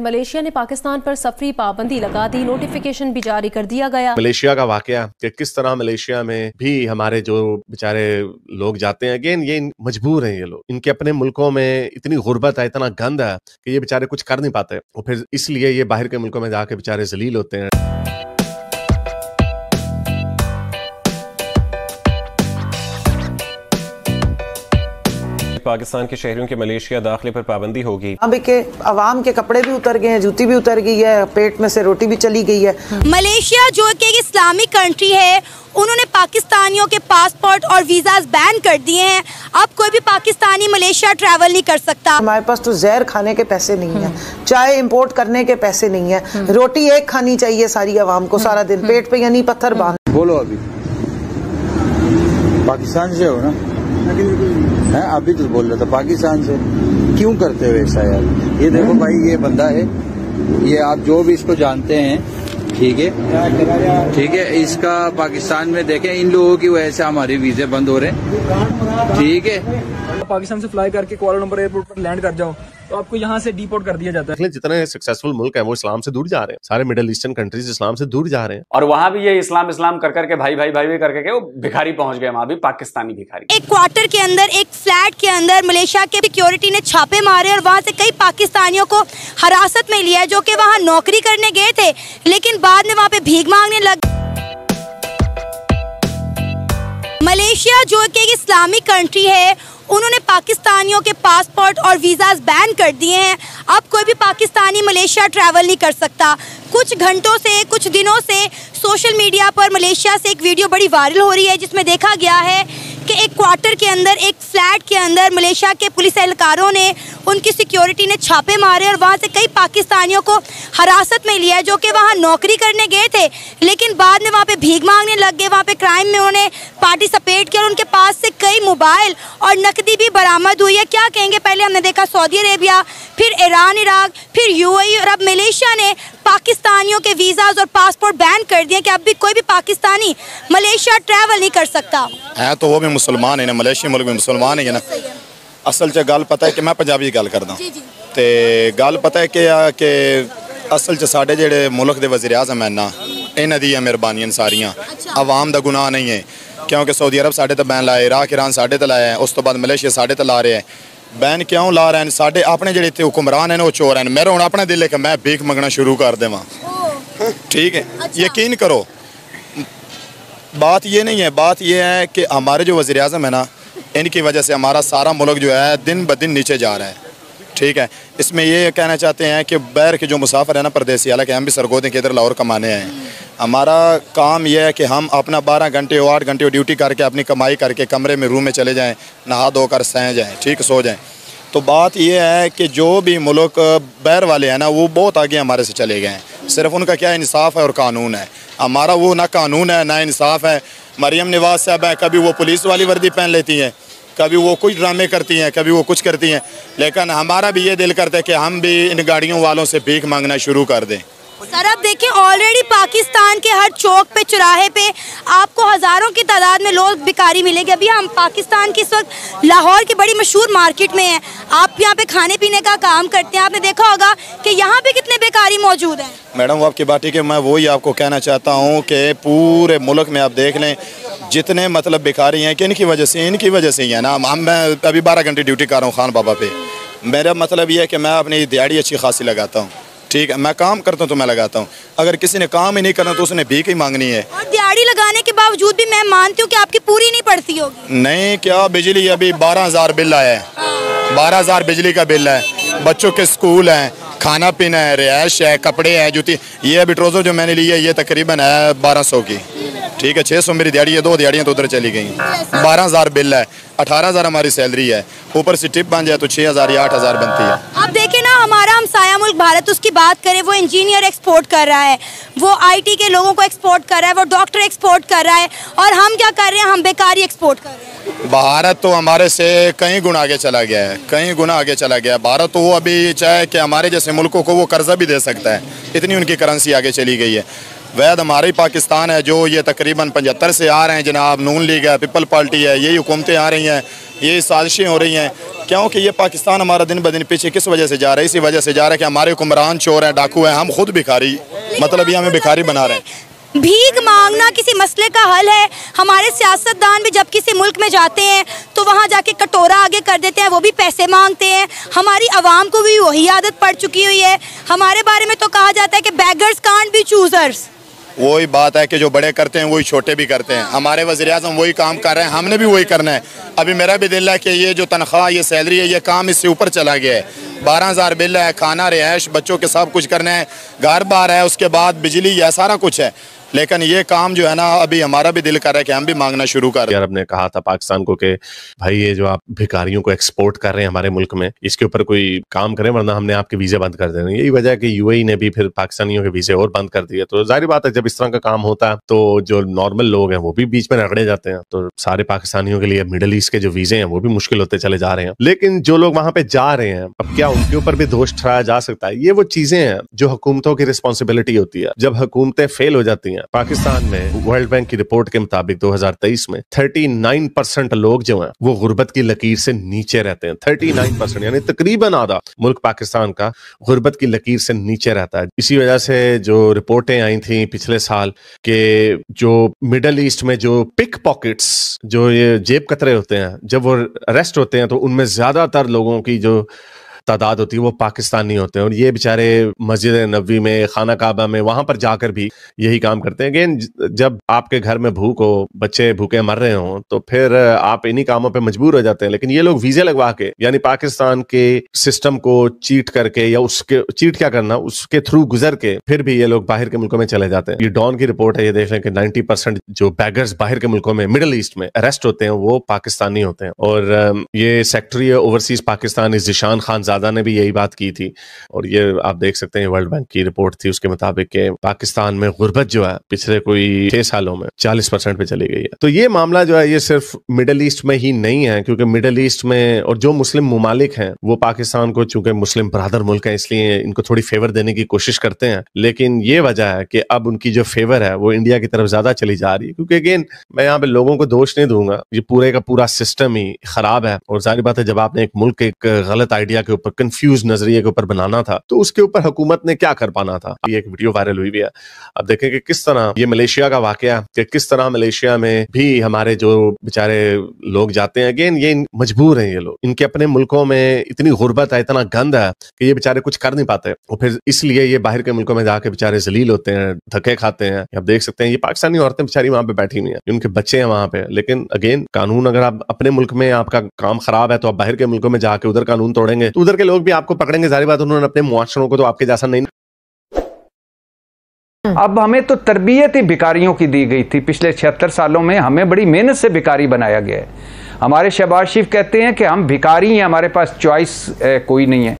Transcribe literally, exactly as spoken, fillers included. Malaysia ने पाकिस्तान पर सफरी पाबंदी लगा दी, नोटिफिकेशन भी जारी कर दिया गया। मलेशिया का वाकया कि किस तरह मलेशिया में भी हमारे जो बेचारे लोग जाते हैं, अगेन ये मजबूर हैं ये लोग, इनके अपने मुल्कों में इतनी गुर्बत है, इतना गंद है कि ये बेचारे कुछ कर नहीं पाते और फिर इसलिए ये बाहर के मुल्कों में जाके बेचारे जलील होते हैं। पाकिस्तान के शहरियों के मलेशिया दाखिले पर पाबंदी होगी। अब के आवाम के कपड़े भी उतर गए हैं, जूती भी उतर गई है, पेट में से रोटी भी चली गई है। मलेशिया जो कि इस्लामिक कंट्री है, उन्होंने पाकिस्तानियों के पासपोर्ट और वीजाज बैन कर दिए हैं। अब कोई भी पाकिस्तानी मलेशिया ट्रैवल नहीं कर सकता। हमारे पास तो जहर खाने के पैसे नहीं है, चाय इंपोर्ट करने के पैसे नहीं है, रोटी एक खानी चाहिए सारी आवाम को सारा दिन पेट पे, यानी पत्थर बांध। बोलो अभी पाकिस्तान से हो ना, है अभी तो बोल रहा था पाकिस्तान से, क्यों करते हो ऐसा यार? ये देखो भाई, ये बंदा है, ये आप जो भी इसको जानते हैं, ठीक है ठीक है, इसका पाकिस्तान में देखें, इन लोगों की वजह से हमारे वीजे बंद हो रहे हैं। ठीक है, पाकिस्तान से फ्लाई करके कुआलालंपुर एयरपोर्ट पर लैंड कर जाओ तो आपको यहाँ से डिपोर्ट कर दिया जाता है। जितने सक्सेसफुल मुल्क है वो इस्लाम से दूर जा रहे हैं, सारे मिडिल ईस्टर्न कंट्रीज इस्लाम से दूर जा रहे हैं, और वहाँ भी ये इस्लाम इस्लाम कर करके भाई भाई भाई भी कर करके वो भिखारी पहुँच गए, वहाँ भी पाकिस्तानी भिखारी। एक क्वार्टर के अंदर, एक फ्लैट के अंदर मलेशिया के सिक्योरिटी ने छापे मारे और वहाँ से कई पाकिस्तानियों को हिरासत में लिया जो की वहाँ नौकरी करने गए थे, लेकिन बाद में वहाँ पे भीख मांगने लग। मलेशिया जो कि एक इस्लामिक कंट्री है, उन्होंने पाकिस्तानियों के पासपोर्ट और वीज़ाज बैन कर दिए हैं। अब कोई भी पाकिस्तानी मलेशिया ट्रैवल नहीं कर सकता। कुछ घंटों से, कुछ दिनों से सोशल मीडिया पर मलेशिया से एक वीडियो बड़ी वायरल हो रही है जिसमें देखा गया है कि एक क्वार्टर के अंदर, एक फ्लैट के अंदर मलेशिया के पुलिस एहलकारों ने, उनकी सिक्योरिटी ने छापे मारे और वहाँ से कई पाकिस्तानियों को हिरासत में लिया जो कि वहाँ नौकरी करने गए थे, लेकिन बाद में वहाँ पे भीख मांगने लग गए। वहाँ पे क्राइम में उन्होंने पार्टिसिपेट किया और उनके पास से कई मोबाइल और नकदी भी बरामद हुई है। क्या कहेंगे, पहले हमने देखा सऊदी अरेबिया, फिर ईरान, इराक, फिर यूएई और अब मलेशिया ने पाकिस्तानियों के वीज़ाज और पासपोर्ट बैन कर दिए कि अब भी कोई भी पाकिस्तानी मलेशिया ट्रैवल नहीं कर सकता है। तो वो भी मुसलमान है ना, मलेशिया मुल्क में मुसलमान है ना। असल च गल पता है कि मैं पंजाबी गल करदा ते गल पता है कि कि असल च साडे जेडे मुल्क दे वज़ीर आज़म है ना, इन्हां दी मेहरबानियां सारियां, आवाम दा गुनाह नहीं है, क्योंकि सऊदी अरब साडे ते बैन लाए, इराक ईरान साडे ते लाया, उस तो बाद मलेशिया साडे ते ला रहे हैं। बैन क्यों ला रहे हैं? साडे अपने जेडे इत्थे हुक्मरान हैं वो चोर हैं। मेरा हुण अपना दिल है कि मैं भीख मंगना शुरू कर देवां, ठीक है। यकीन करो, बात ये नहीं है, बात ये है कि हमारे जो वज़ीर आज़म है ना, इनकी वजह से हमारा सारा मुल्क जो है दिन ब दिन नीचे जा रहा है, ठीक है। इसमें ये कहना चाहते हैं कि बैर के जो मुसाफिर है ना, परदेसी, हालांकि हम भी सरगोदे के इधर लाहौर कमाने हैं, हमारा काम यह है कि हम अपना बारह घंटे और आठ घंटे ड्यूटी करके अपनी कमाई करके कमरे में रूम में चले जाएं, नहा धोकर सह जाएँ, ठीक, सो जाएँ। तो बात यह है कि जो भी मुल्क बैर वाले हैं ना, वो बहुत आगे हमारे से चले गए हैं। सिर्फ उनका क्या इंसाफ़ है और कानून है, हमारा वो ना कानून है ना इंसाफ है। मरियम नवाज साहब हैं, कभी वो पुलिस वाली वर्दी पहन लेती हैं, कभी वो कुछ ड्रामे करती हैं, कभी वो कुछ करती हैं, लेकिन हमारा भी ये दिल करता है कि हम भी इन गाड़ियों वालों से भीख मांगना शुरू कर दें। सर आप देखें, ऑलरेडी पाकिस्तान के हर चौक पे, चौराहे पे आपको हज़ारों की तादाद में लोग भिखारी मिलेंगे। अभी हम पाकिस्तान की इस वक्त लाहौर की बड़ी मशहूर मार्केट में हैं, आप यहाँ पे खाने पीने का काम करते हैं, आपने देखा होगा कि यहाँ पे कितने बेकारी मौजूद हैं। मैडम आपकी बात ठीक है, मैं वही आपको कहना चाहता हूँ कि पूरे मुल्क में आप देख लें जितने मतलब भिखारी हैं कि इनकी वजह से इनकी वजह से ही है ना। हम मैं अभी बारह घंटे ड्यूटी कर रहा हूँ खान बाबा पे, मेरा मतलब ये है कि मैं अपनी दिहाड़ी अच्छी खासी लगाता हूँ, ठीक है, मैं काम करता हूँ तो मैं लगाता हूँ, अगर किसी ने काम ही नहीं करना तो उसने भीख ही मांगनी है। और दिहाड़ी लगाने के बावजूद भी मैं मानती हूँ कि आपकी पूरी नहीं पड़ती होगी। नहीं, क्या बिजली अभी बारह हज़ार बिल आया है, बारह हज़ार बिजली का बिल है, बच्चों के स्कूल हैं, खाना पीना है, रिहायश है, कपड़े हैं, जूती, ये अभी ट्रोज़र जो मैंने ली है ये तकरीबन है बारह सौ की, ठीक है, छः सौ मेरी दिहाड़ी है, दो दिहाड़ियाँ तो उधर चली गई, बारह हज़ार बिल है, अठारह हज़ार हमारी सैलरी है, ऊपर से टिप बन जाए तो छः हज़ार या आठ हज़ार बनती है। अब देखें ना, हमारा हमसाया मुल्क भारत, उसकी बात करें, वो इंजीनियर एक्सपोर्ट कर रहा है, वो आईटी के लोगों को एक्सपोर्ट कर रहा है, वो डॉक्टर एक्सपोर्ट कर रहा है, और हम क्या कर रहे हैं, हम बेकारी एक्सपोर्ट कर रहे हैं। भारत तो हमारे से कई गुना आगे चला गया है, कई गुना आगे चला गया है भारत तो। वो अभी चाहे कि हमारे जैसे मुल्कों को वो कर्जा भी दे सकता है, इतनी उनकी करेंसी आगे चली गई है। वैद हमारे ही पाकिस्तान है जो ये तकरीबन पचहत्तर से आ रहे हैं जनाब, नून लीग है, पीपल पार्टी है, यही हुकूमतें आ रही हैं, यही साजिशें हो रही हैं। क्योंकि ये पाकिस्तान हमारा दिन ब दिन पीछे किस वजह से जा रहा है, इसी वजह से जा रहा है कि हमारे हुक्मरान चोर हैं, डाकू हैं, हम खुद भिखारी, मतलब ये हमें भिखारी बना रहे हैं। भीख मांगना किसी मसले का हल है? हमारे सियासतदान भी जब किसी मुल्क में जाते हैं तो वहाँ जाके कटोरा आगे कर देते हैं, वो भी पैसे मांगते हैं। हमारी आवाम को भी वही आदत पड़ चुकी हुई है। हमारे बारे में तो कहा जाता है कि बैगर्स कांट बी चूजर्स। वही बात है कि जो बड़े करते हैं वही छोटे भी करते हैं। हमारे वज़ीर-ए-आज़म वही काम कर रहे हैं, हमने भी वही करना है। अभी मेरा भी दिल है कि ये जो तनख्वाह, ये सैलरी है, ये काम इससे ऊपर चला गया है। बारह हज़ार बिल है, खाना, रिहाइश, बच्चों के सब कुछ करना है, घर बार है, उसके बाद बिजली है, सारा कुछ है। लेकिन ये काम जो है ना, अभी हमारा भी दिल कर रहा है कि हम भी मांगना शुरू कर रहे हैं। अरब ने कहा था पाकिस्तान को कि भाई ये जो आप भिखारियों को एक्सपोर्ट कर रहे हैं हमारे मुल्क में, इसके ऊपर कोई काम करें वरना हमने आपके वीज़े बंद कर देने। यही वजह है कि यूएई ने भी फिर पाकिस्तानियों के वीज़े और बंद कर दिए। तो जाहिर बात है जब इस तरह का काम होता है तो जो नॉर्मल लोग हैं वो भी बीच में रगड़े जाते हैं। तो सारे पाकिस्तानियों के लिए मिडल ईस्ट के जो वीज़े हैं वो भी मुश्किल होते चले जा रहे हैं। लेकिन जो लोग वहाँ पे जा रहे हैं, अब क्या उनके ऊपर भी दोष ठहराया जा सकता है? ये वो चीज़ें हैं जो हुकूमतों की रिस्पॉन्सिबिलिटी होती है जब हुकूमतें फेल हो जाती हैं। पाकिस्तान में वर्ल्ड बैंक की रिपोर्ट के मुताबिक दो हज़ार तेईस में उनतालीस परसेंट लोग जो हैं वो गुर्बत की लकीर से नीचे रहते हैं। उनतालीस परसेंट यानी तकरीबन आधा मुल्क पाकिस्तान का गुर्बत की लकीर से नीचे रहता है। इसी वजह से जो रिपोर्टें आई थी पिछले साल के जो मिडल ईस्ट में जो पिक पॉकेट्स, जो ये जेब कतरे होते हैं, जब वो अरेस्ट होते हैं तो उनमें ज्यादातर लोगों की जो तादाद होती है वो पाकिस्तानी होते हैं। और ये बेचारे मस्जिद नबवी में, खाना काबा में, वहाँ पर जाकर भी यही काम करते हैं। अगेन जब आपके घर में भूख हो, बच्चे भूखे मर रहे हों, तो फिर आप इन्हीं कामों पे मजबूर हो जाते हैं। लेकिन ये लोग वीज़े लगवा के, यानी पाकिस्तान के सिस्टम को चीट करके, या उसके चीट क्या करना, उसके थ्रू गुजर के, फिर भी ये लोग बाहर के मुल्कों में चले जाते हैं। ये डॉन की रिपोर्ट है, ये देख लें कि नाइन्टी परसेंट जो बैगर्स बाहर के मुल्कों में, मिडल ईस्ट में अरेस्ट होते हैं वो पाकिस्तानी होते हैं। और ये सेक्रेटरी ओवरसीज पाकिस्तान ज़िशान खान दादा ने भी यही बात की थी। और ये आप देख सकते हैं वर्ल्ड बैंक की रिपोर्ट थी, उसके मुताबिक के पाकिस्तान में गुर्बत जो है पिछले कोई छह सालों में चालीस परसेंट पे चली गई है। तो ये मामला जो है ये सिर्फ मिडल ईस्ट में ही नहीं है, क्योंकि मिडल ईस्ट में और जो मुस्लिम मुमालिक हैं वो पाकिस्तान को, चूंकि मुस्लिम बरादर मुल्क है, इसलिए इनको थोड़ी फेवर देने की कोशिश करते हैं। लेकिन ये वजह है कि अब उनकी जो फेवर है वो इंडिया की तरफ ज्यादा चली जा रही है। क्योंकि अगेन मैं यहाँ पे लोगों को दोष नहीं दूंगा, ये पूरे का पूरा सिस्टम ही खराब है। और जाहिर बात है जब आपने एक मुल्क एक गलत आइडिया के कंफ्यूज नजरिए के ऊपर बनाना था तो उसके ऊपर हुकूमत ने क्या कर पाना था। ये एक वीडियो वायरल हुई भी है, अब देखें कि किस तरह ये मलेशिया का वाकया, कि किस तरह मलेशिया में भी हमारे जो बेचारे लोग जाते हैं, अगेन ये मजबूर हैं, ये लोग इनके अपने मुल्कों में इतनी गुर्बत है, इतना गंद है कि ये बेचारे कुछ कर नहीं पाते और फिर इसलिए ये बाहर के मुल्कों में जाके बेचारे जलील होते हैं, धक्के खाते हैं। आप देख सकते हैं ये पाकिस्तानी औरतें बेचारी वहां पर बैठी हुई है, उनके बच्चे हैं वहां पे। लेकिन अगेन कानून, अगर आप अपने मुल्क में आपका काम खराब है तो आप बाहर के मुल्कों में जाके उधर कानून तोड़ेंगे तो उधर के लोग भी आपको पकड़ेंगे। जाहिर बात उन्होंने अपने मुआशरों को तो आपके जैसा नहीं। अब हमें तो तरबियत ही भिखारियों की दी गई थी। पिछले छिहत्तर सालों में हमें बड़ी मेहनत से भिखारी बनाया गया है। हमारे शहबाज शरीफ कहते हैं कि हम भिखारी हैं, हमारे पास चॉइस कोई नहीं है।